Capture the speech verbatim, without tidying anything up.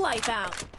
life out.